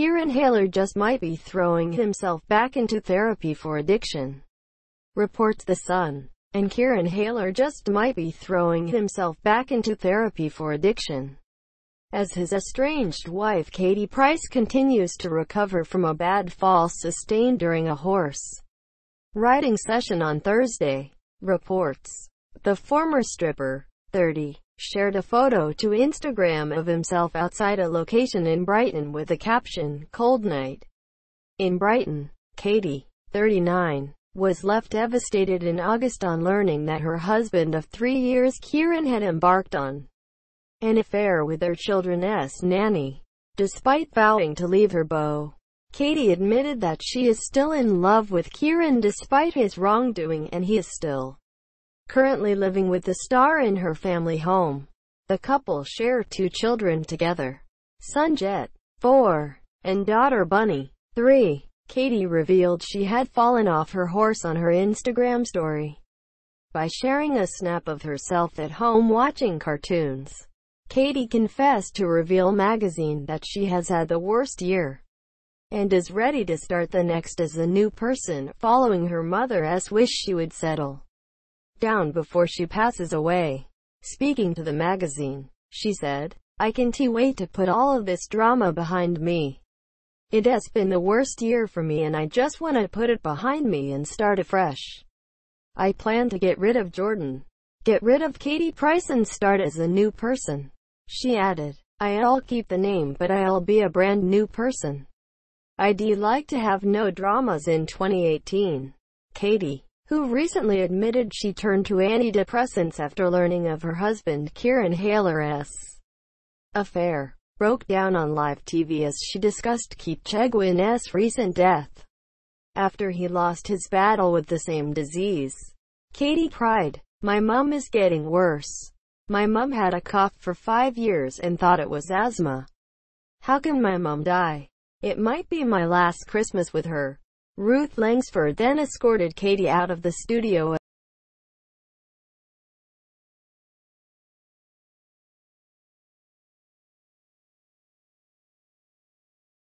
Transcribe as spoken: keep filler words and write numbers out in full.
Kieran Hayler just might be throwing himself back into therapy for addiction, reports The Sun. And Kieran Hayler just might be throwing himself back into therapy for addiction, as his estranged wife Katie Price continues to recover from a bad fall sustained during a horse riding session on Thursday, reports. The former stripper, thirty, shared a photo to Instagram of himself outside a location in Brighton with the caption, "Cold night in Brighton." Katie, thirty-nine, was left devastated in August on learning that her husband of three years Kieran had embarked on an affair with their children's nanny. Despite vowing to leave her beau, Katie admitted that she is still in love with Kieran despite his wrongdoing, and he is still currently living with the star in her family home. The couple share two children together, son Jett, four, and daughter Bunny, three. Katie revealed she had fallen off her horse on her Instagram story by sharing a snap of herself at home watching cartoons. Katie confessed to Reveal magazine that she has had the worst year and is ready to start the next as a new person, following her mother's wish she would settle down before she passes away. Speaking to the magazine, she said, "I can't wait to put all of this drama behind me. It has been the worst year for me and I just want to put it behind me and start afresh. I plan to get rid of Jordan, get rid of Katie Price and start as a new person." She added, "I'll keep the name but I'll be a brand new person. I'd like to have no dramas in twenty eighteen. Katie, who recently admitted she turned to antidepressants after learning of her husband Kieran Hayler's affair, broke down on live T V as she discussed Kipchegwin's recent death after he lost his battle with the same disease. Katie cried, "My mum is getting worse. My mum had a cough for five years and thought it was asthma. How can my mum die? It might be my last Christmas with her." Ruth Langsford then escorted Katie out of the studio